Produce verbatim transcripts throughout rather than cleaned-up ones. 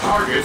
Target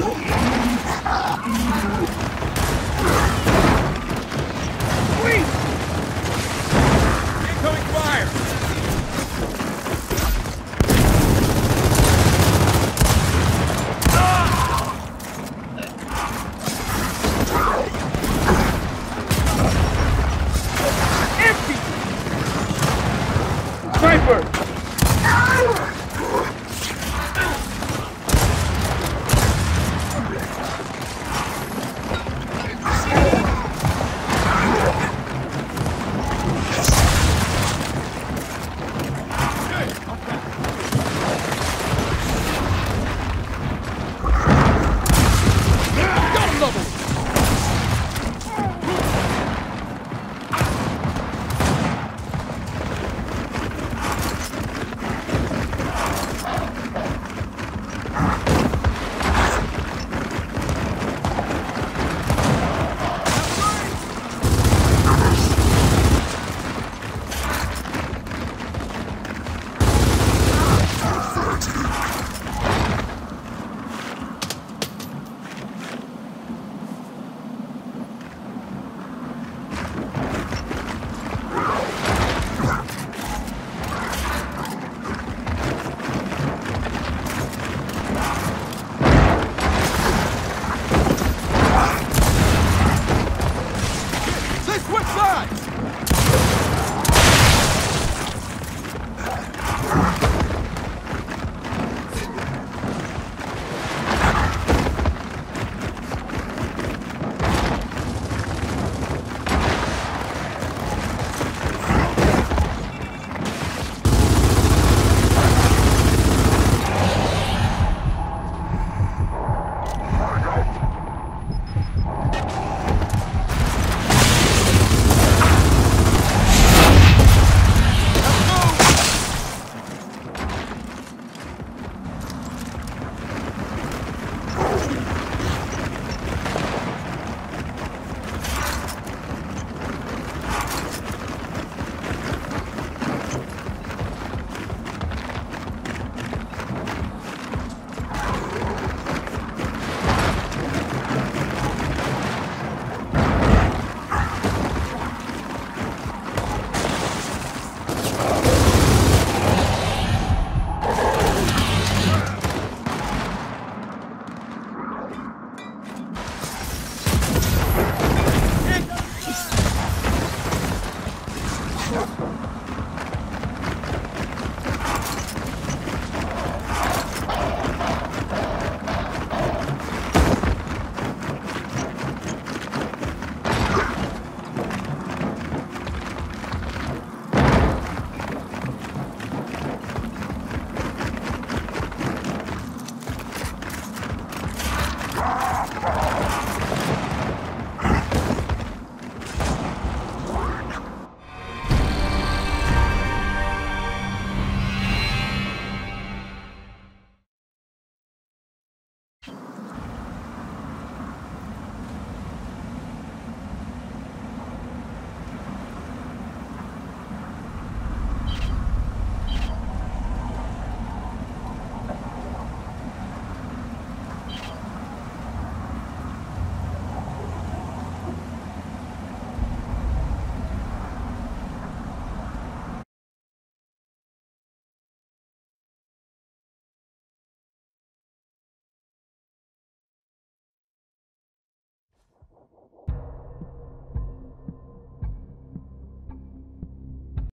Oh!